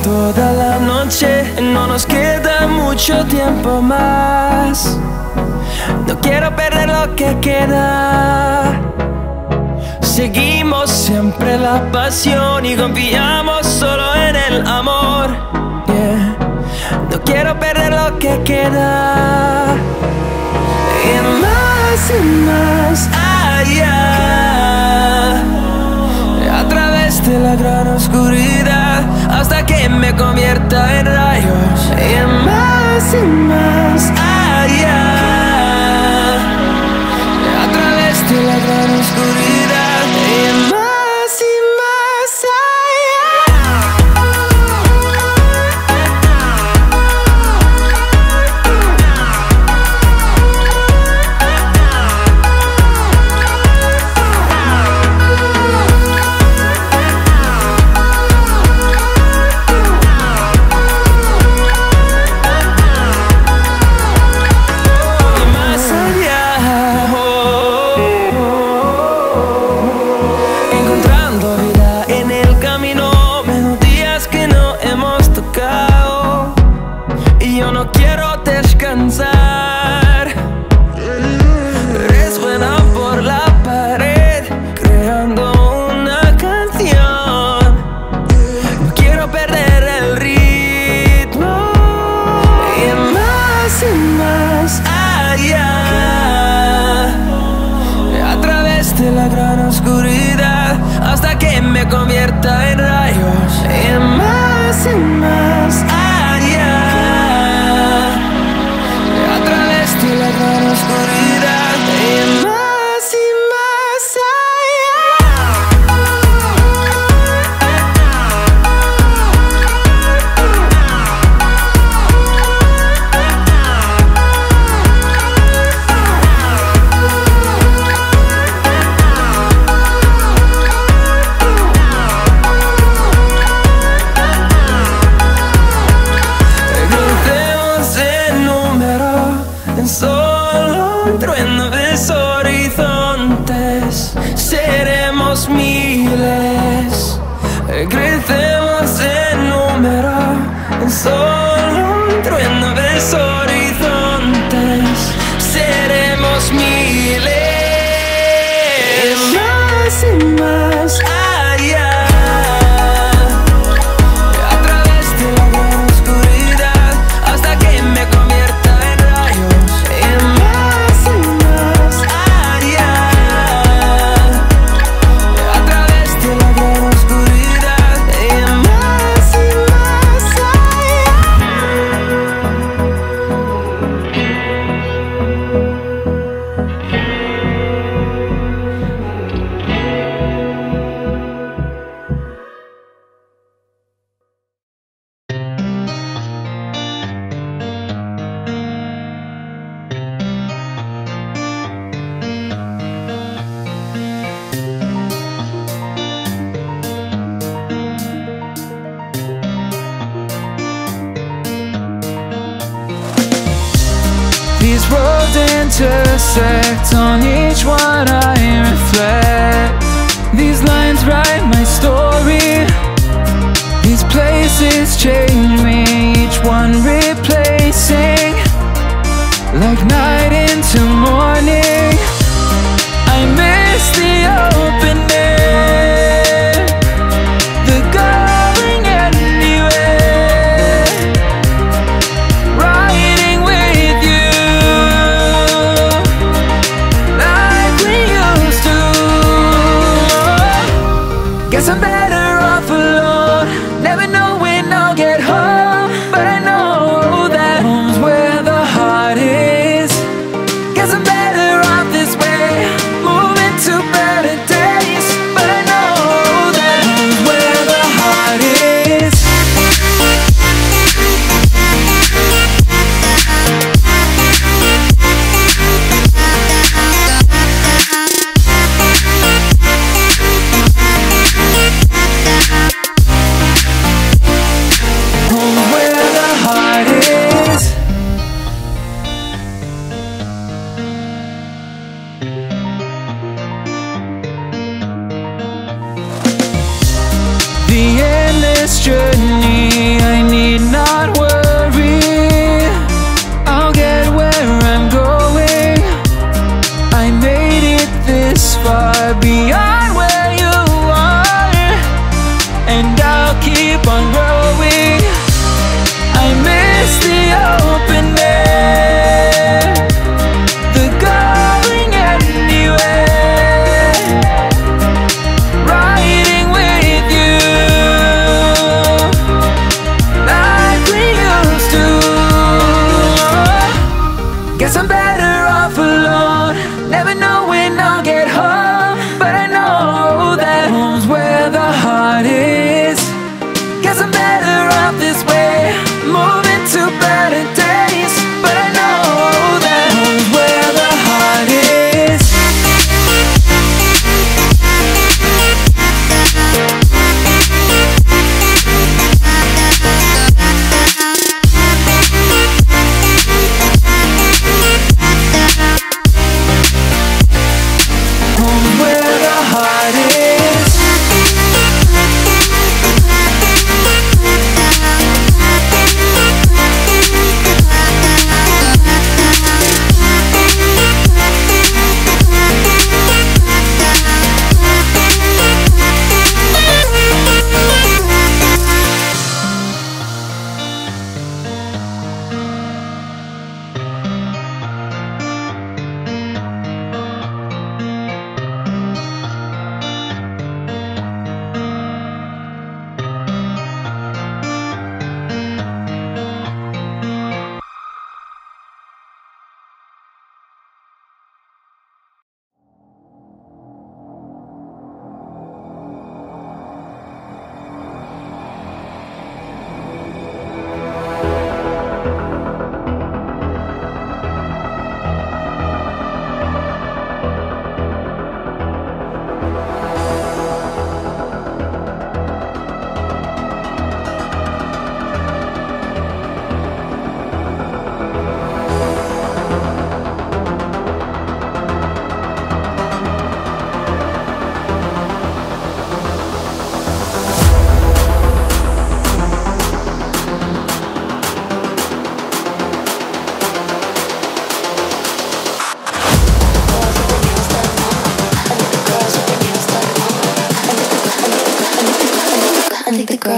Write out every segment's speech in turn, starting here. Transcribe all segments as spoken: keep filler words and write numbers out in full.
toda la noche, no nos queda mucho tiempo más. No quiero perder lo que queda. Seguimos siempre la pasión y confiamos solo en el amor. Yeah. No quiero perder lo que queda. Y más y más allá, a través de la gran oscuridad, hasta que me convierta en rayos. Y más y más allá, a través de la gran oscuridad. Y más y más intersect, on each one I reflect. These lines write my story. These places change me, each one replacing, like night into morning. I miss the open air, the going anywhere, right? Guess I'm better off alone, never know when I'll get home, but I know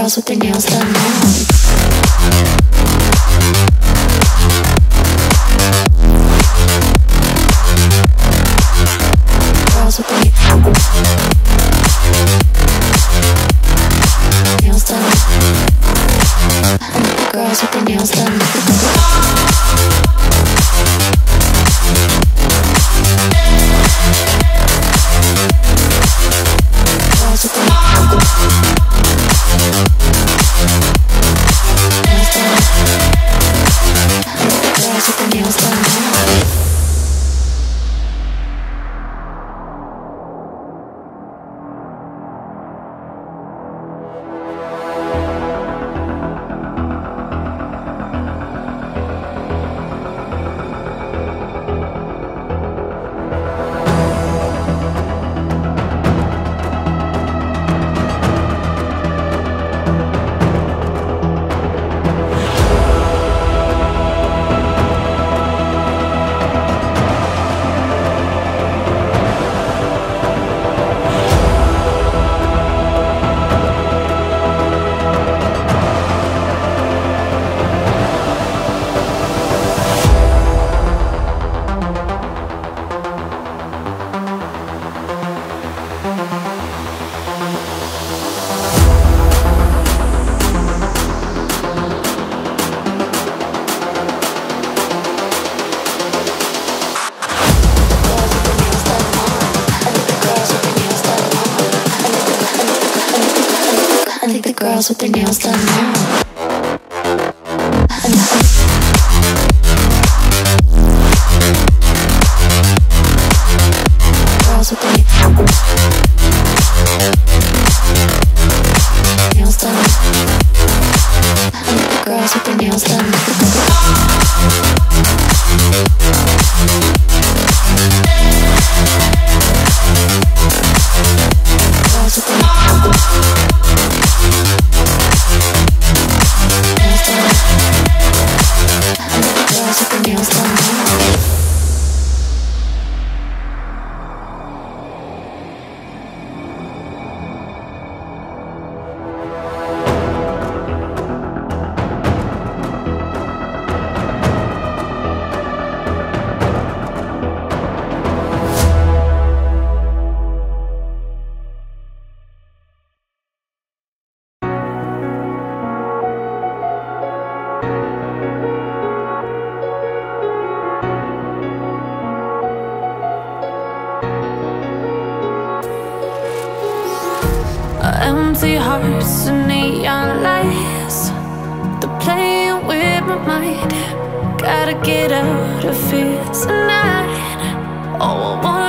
house with their nails done now. Girls with their nails done now. Girls with their nails done. Girls with their nails done. Girls with their nails done. Empty hearts and neon lights, they're playing with my mind. Gotta get out of here tonight. Oh, I wanna